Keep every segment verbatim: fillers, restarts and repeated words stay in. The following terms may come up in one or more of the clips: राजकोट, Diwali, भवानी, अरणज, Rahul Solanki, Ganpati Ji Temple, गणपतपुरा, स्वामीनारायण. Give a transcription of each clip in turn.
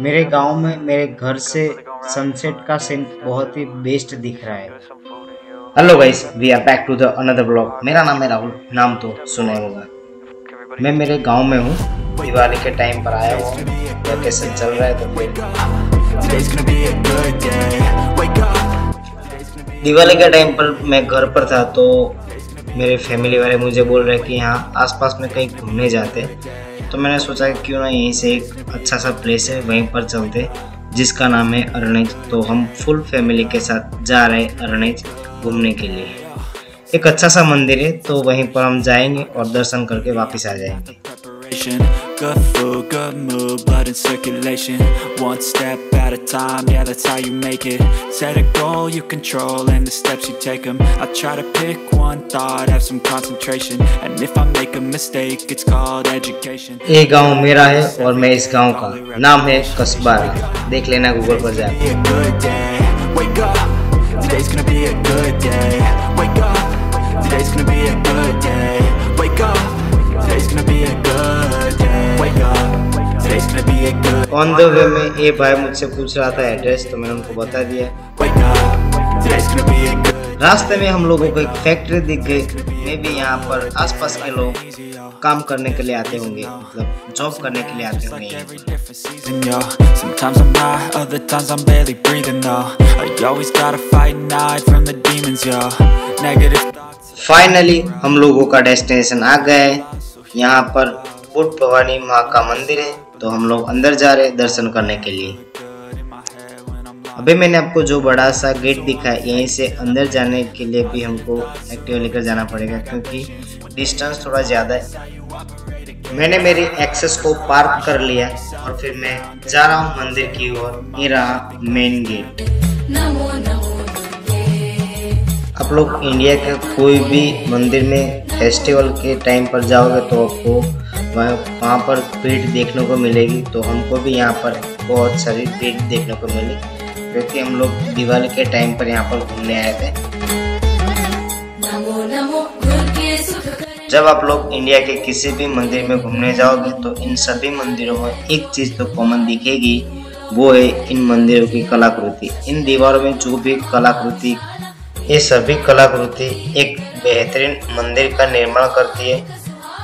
मेरे गांव में मेरे घर से सनसेट का सीन बहुत ही बेस्ट दिख रहा है। Hello guys, we are back to the another blog. मेरा नाम है राहुल, नाम तो सुना होगा। मैं मेरे गांव में हूँ, दिवाली के टाइम पर आया हूँ। वैकेशन चल रहा है तो दिवाली के टाइम पर मैं घर पर था, तो मेरे फैमिली वाले मुझे बोल रहे कि यहाँ आसपास में कहीं घूमने जाते। तो मैंने सोचा कि क्यों ना यहीं से एक अच्छा सा प्लेस है वहीं पर चलते, जिसका नाम है अरणज। तो हम फुल फैमिली के साथ जा रहे हैं अरणज घूमने के लिए। एक अच्छा सा मंदिर है, तो वहीं पर हम जाएंगे और दर्शन करके वापस आ जाएंगे। ये गांव मेरा है और मैं इस गांव का नाम है कस्बा। देख लेना गूगल पर जाए। Today's gonna be a good day. Wake up. Today's gonna be a good day. Wake up. Today's gonna be a good day. On the way में ये भाई मुझसे पूछ रहा था एड्रेस, तो मैंने उनको बता दिया। Wake up. Today's gonna be a good. रास्ते में हम लोगों को एक फैक्ट्री दिख गई। मैं भी यहाँ पर आसपास के लोग काम करने के लिए आते होंगे, मतलब जॉब करने के लिए आते होंगे। फाइनली हम लोगों का डेस्टिनेशन आ गया है। यहाँ पर बुढ़ भवानी माँ का मंदिर है, तो हम लोग अंदर जा रहे हैं दर्शन करने के लिए। अभी मैंने आपको जो बड़ा सा गेट दिखा है, यहीं से अंदर जाने के लिए भी हमको एक्टिवा लेकर जाना पड़ेगा क्योंकि डिस्टेंस थोड़ा ज़्यादा है। मैंने मेरी एक्सेस को पार्क कर लिया और फिर मैं जा रहा हूँ मंदिर की ओर। ये रहा मेन गेट। आप लोग इंडिया के कोई भी मंदिर में फेस्टिवल के टाइम पर जाओगे तो आपको वहाँ पर भीड़ देखने को मिलेगी, तो हमको भी यहाँ पर बहुत सारी भीड़ देखने को मिली क्योंकि हम लोग दिवाली के टाइम पर यहाँ पर घूमने आए थे। जब आप लोग इंडिया के किसी भी मंदिर में घूमने जाओगे तो इन सभी मंदिरों में एक चीज़ तो कॉमन दिखेगी, वो है इन मंदिरों की कलाकृति। इन दीवारों में जो भी कलाकृति, ये सभी कलाकृति एक बेहतरीन मंदिर का निर्माण करती है,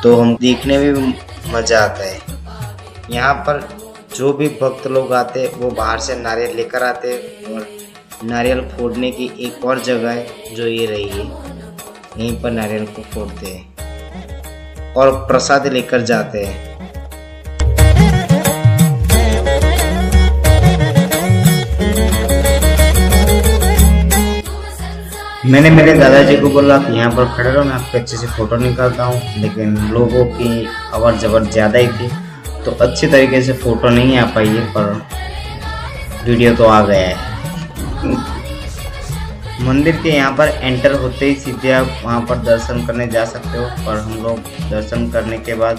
तो हम देखने में मज़ा आता है। यहाँ पर जो भी भक्त लोग आते हैं वो बाहर से नारियल लेकर आते हैं और नारियल फोड़ने की एक और जगह है जो ये रही है, यहीं पर नारियल को फोड़ते हैं और प्रसाद लेकर जाते हैं। मैंने मेरे दादाजी को बोला कि यहाँ पर खड़े रहो, मैं आपके अच्छे से फ़ोटो निकालता हूँ, लेकिन लोगों की आवाज़ जबर ज़्यादा ही थी तो अच्छे तरीके से फ़ोटो नहीं आ पाई है, पर वीडियो तो आ गया है। मंदिर के यहाँ पर एंटर होते ही सीधे आप वहाँ पर दर्शन करने जा सकते हो, पर हम लोग दर्शन करने के बाद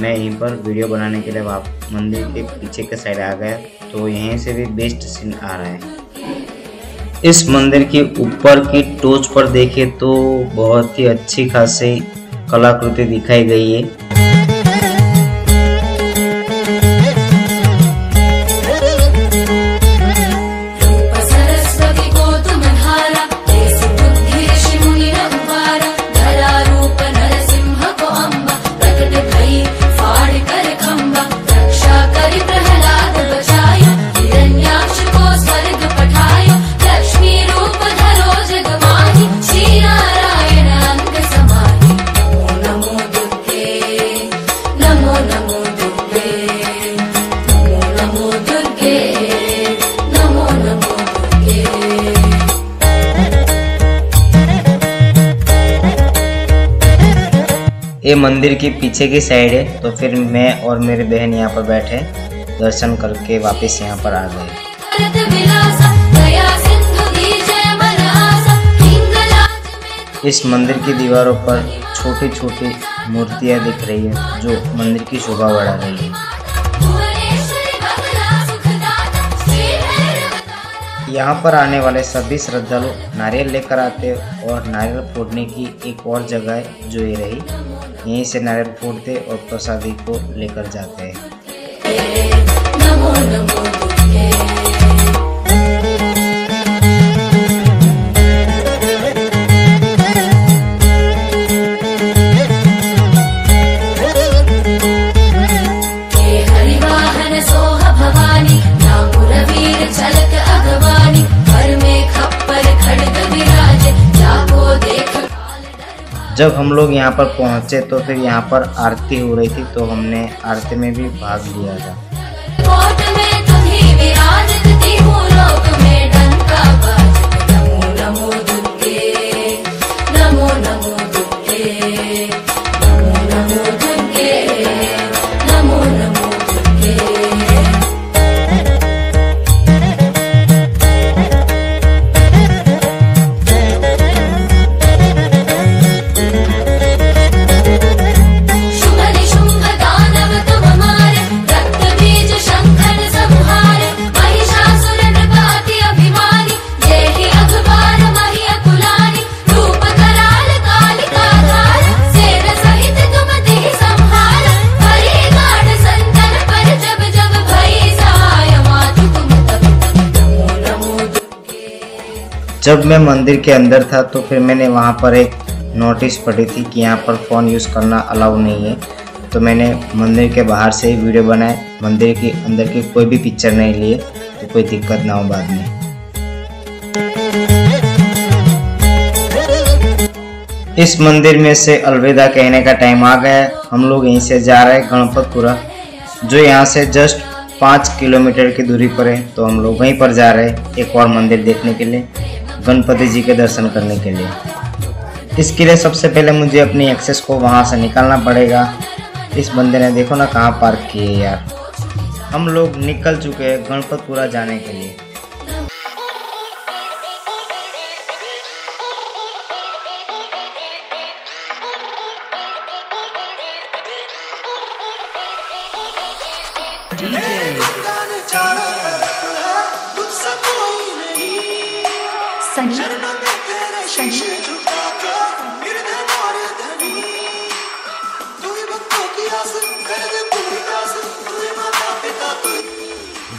मैं यहीं पर वीडियो बनाने के लिए वापस मंदिर के पीछे के साइड आ गया, तो यहीं से भी बेस्ट सीन आ रहा है। इस मंदिर के ऊपर की टोच पर देखे तो बहुत ही अच्छी खासी कलाकृति दिखाई गई है। ये मंदिर के पीछे की साइड है, तो फिर मैं और मेरी बहन यहाँ पर बैठे दर्शन करके वापस यहाँ पर आ गए। इस मंदिर की दीवारों पर छोटी छोटी मूर्तियाँ दिख रही है जो मंदिर की शोभा बढ़ा रही है। यहाँ पर आने वाले सभी श्रद्धालु नारियल लेकर आते हैं और नारियल फोड़ने की एक और जगह है जो ये रही, यहीं से नारियल फोड़ते और प्रसादी को लेकर जाते हैं। जब हम लोग यहाँ पर पहुँचे तो फिर यहाँ पर आरती हो रही थी, तो हमने आरती में भी भाग लिया था। जब मैं मंदिर के अंदर था तो फिर मैंने वहाँ पर एक नोटिस पड़ी थी कि यहाँ पर फ़ोन यूज़ करना अलाउ नहीं है, तो मैंने मंदिर के बाहर से ही वीडियो बनाए, मंदिर के अंदर की कोई भी पिक्चर नहीं लिए, तो कोई दिक्कत ना हो बाद में। इस मंदिर में से अलविदा कहने का टाइम आ गया है। हम लोग यहीं से जा रहे हैं गणपतपुरा, जो यहाँ से जस्ट पाँच किलोमीटर की दूरी पर है, तो हम लोग वहीं पर जा रहे हैं एक और मंदिर देखने के लिए, गणपति जी के दर्शन करने के लिए। इसके लिए सबसे पहले मुझे अपनी एक्सेस को वहां से निकालना पड़ेगा। इस बंदे ने देखो ना कहाँ पार्क किए यार। हम लोग निकल चुके हैं गणपतपुरा जाने के लिए।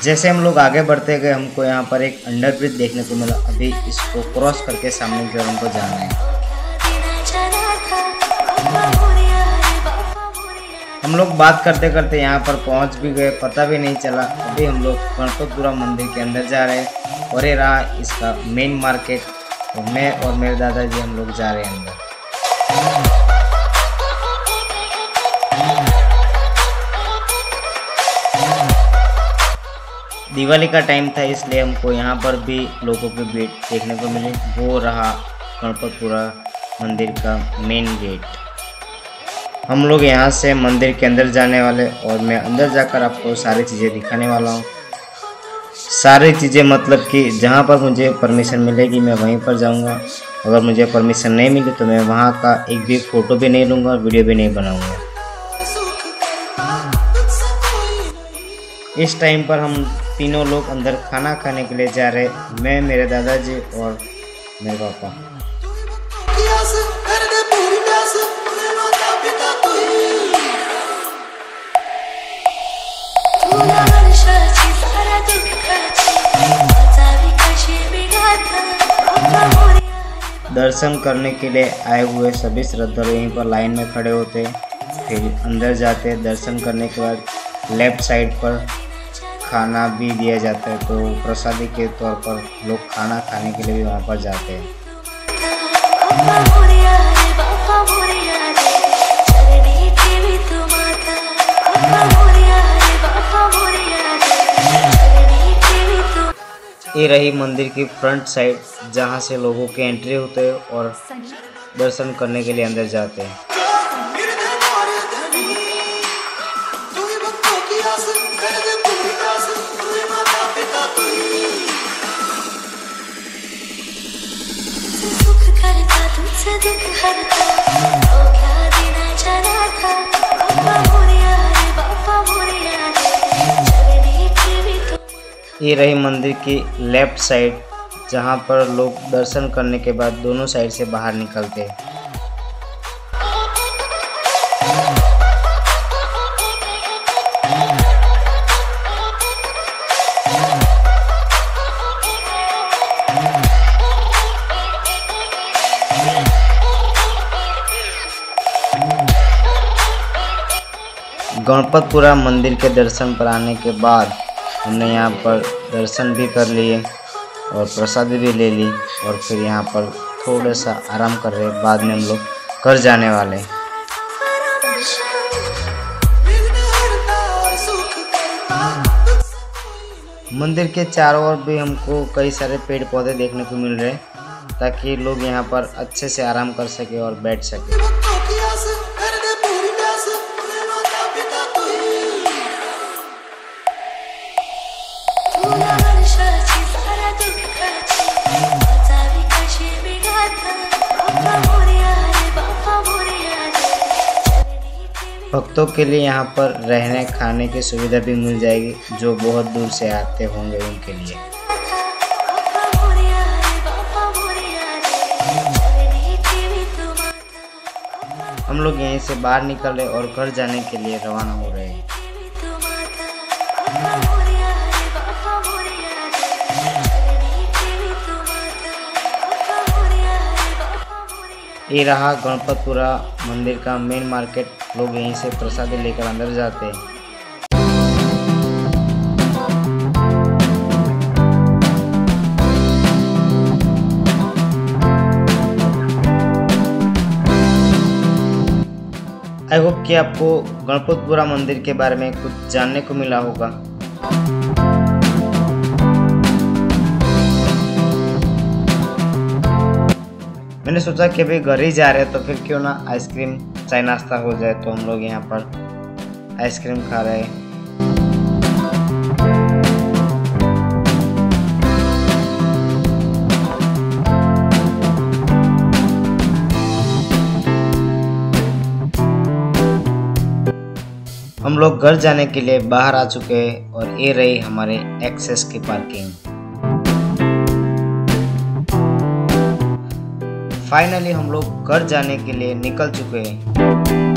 जैसे हम लोग आगे बढ़ते गए, हमको यहाँ पर एक अंडरब्रिज देखने को मिला। अभी इसको क्रॉस करके सामने की ओर हमको जाना है। हम लोग बात करते करते यहाँ पर पहुँच भी गए, पता भी नहीं चला। अभी हम लोग गणपतपुरा मंदिर के अंदर जा रहे हैं और ये रहा इसका मेन मार्केट। तो मैं और मेरे दादाजी हम लोग जा रहे हैं अंदर। दिवाली का टाइम था, इसलिए हमको यहाँ पर भी लोगों की भीड़ देखने को मिली। वो रहा गणपतपुरा मंदिर का मेन गेट। हम लोग यहाँ से मंदिर के अंदर जाने वाले और मैं अंदर जाकर आपको सारी चीज़ें दिखाने वाला हूँ। सारी चीज़ें मतलब कि जहाँ पर मुझे परमिशन मिलेगी मैं वहीं पर जाऊँगा, अगर मुझे परमिशन नहीं मिली तो मैं वहाँ का एक भी फ़ोटो भी नहीं लूँगा और वीडियो भी नहीं बनाऊँगा। इस टाइम पर हम तीनों लोग अंदर खाना खाने के लिए जा रहे, मैं, मेरे दादाजी और मेरे पापा। दर्शन करने के लिए आए हुए सभी श्रद्धालु यहीं पर लाइन में खड़े होते, फिर अंदर जाते। दर्शन करने के बाद लेफ्ट साइड पर खाना भी दिया जाता है, तो प्रसादी के तौर पर लोग खाना खाने के लिए भी वहाँ पर जाते हैं। ये रही मंदिर की फ्रंट साइड, जहाँ से लोगों की एंट्री होते हैं और दर्शन करने के लिए अंदर जाते हैं। ये रही मंदिर की लेफ्ट साइड, जहाँ पर लोग दर्शन करने के बाद दोनों साइड से बाहर निकलते हैं। गणपतपुरा मंदिर के दर्शन पर आने के बाद हमने यहाँ पर दर्शन भी कर लिए और प्रसाद भी ले ली और फिर यहाँ पर थोड़ा सा आराम कर रहे। बाद में हम लोग घर जाने वाले। मंदिर के चारों ओर भी हमको कई सारे पेड़ पौधे देखने को मिल रहे हैं, ताकि लोग यहाँ पर अच्छे से आराम कर सके और बैठ सके। भक्तों के लिए यहाँ पर रहने खाने की सुविधा भी मिल जाएगी, जो बहुत दूर से आते होंगे उनके लिए। हम लोग यहीं से बाहर निकले और घर जाने के लिए रवाना हो रहे हैं। ये रहा गणपतपुरा मंदिर का मेन मार्केट। लोग यहीं से प्रसादी लेकर अंदर जाते हैं। आई होप कि आपको गणपतपुरा मंदिर के बारे में कुछ जानने को मिला होगा। मैंने सोचा कि अभी घर ही जा रहे हैं तो फिर क्यों ना आइसक्रीम चाय नाश्ता हो जाए, तो हम लोग यहाँ पर आइसक्रीम खा रहे हैं। हम लोग घर जाने के लिए बाहर आ चुके हैं और ये रही हमारे एक्सेस की पार्किंग। फाइनली हम लोग घर जाने के लिए निकल चुके हैं।